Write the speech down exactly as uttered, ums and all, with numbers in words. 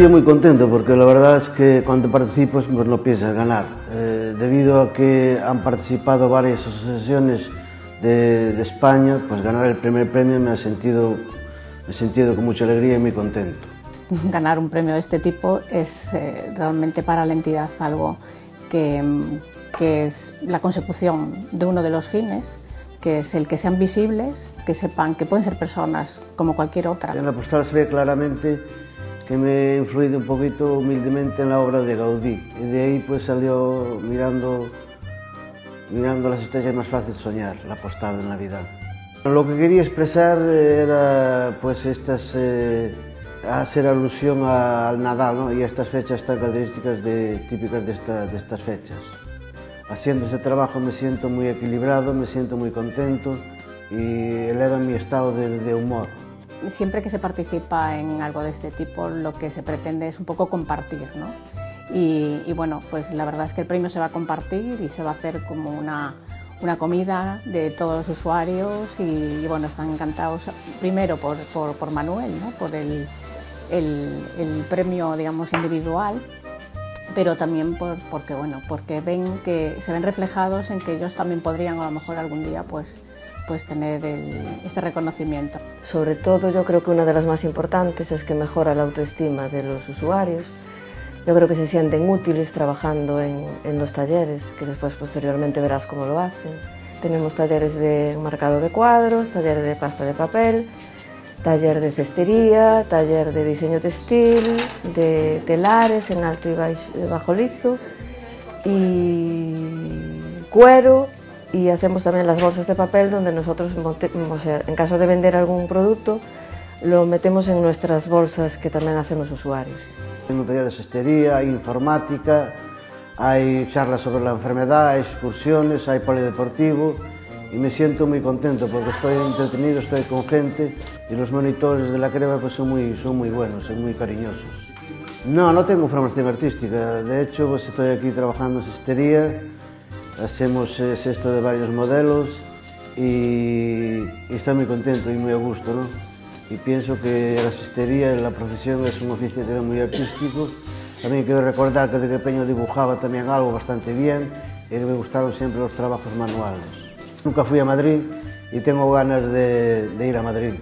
sentía muy contento porque la verdad es que cuando participas pues no piensas ganar. Eh, debido a que han participado varias asociaciones de, de España, pues ganar el primer premio me ha sentido, me he sentido con mucha alegría y muy contento. Ganar un premio de este tipo es eh, realmente para la entidad algo que, que es la consecución de uno de los fines, que es el que sean visibles, que sepan que pueden ser personas como cualquier otra. En la postal se ve claramente que me he influido un poquito humildemente en la obra de Gaudí, y de ahí pues salió mirando, mirando las estrellas más fácil soñar, la postal de Navidad. Lo que quería expresar era pues estas, eh, hacer alusión al Nadal, ¿no?, y a estas fechas tan características de, típicas de, esta, de estas fechas. Haciendo ese trabajo me siento muy equilibrado, me siento muy contento y eleva mi estado de, de humor. Siempre que se participa en algo de este tipo, lo que se pretende es un poco compartir, ¿no? Y, y bueno, pues la verdad es que el premio se va a compartir y se va a hacer como una, una comida de todos los usuarios y, y bueno, están encantados primero por, por, por Manuel, ¿no?, por el, el, el premio, digamos, individual, pero también por, porque, bueno, porque ven que se ven reflejados en que ellos también podrían a lo mejor algún día pues, pues tener el, este reconocimiento. Sobre todo yo creo que una de las más importantes es que mejora la autoestima de los usuarios. Yo creo que se sienten útiles trabajando en, en los talleres, que después posteriormente verás cómo lo hacen. Tenemos talleres de marcado de cuadros, taller de pasta de papel, taller de cestería, taller de diseño textil, de telares en alto y bajo lizo y cuero, y hacemos también las bolsas de papel donde nosotros, o sea, en caso de vender algún producto, lo metemos en nuestras bolsas que también hacen los usuarios. Hay un taller de cestería, hay informática, hay charlas sobre la enfermedad, hay excursiones, hay polideportivo. Y me siento muy contento porque estoy entretenido, estoy con gente y los monitores de la crema pues son, muy, son muy buenos, son muy cariñosos. No, no tengo formación artística, de hecho pues estoy aquí trabajando en cestería, hacemos eh, cesto de varios modelos y, y estoy muy contento y muy a gusto, ¿no? Y pienso que la cestería, la profesión, es un oficio también muy artístico. También quiero recordar que de pequeño dibujaba también algo bastante bien y me gustaron siempre los trabajos manuales. Nunca fui a Madrid y tengo ganas de, de ir a Madrid.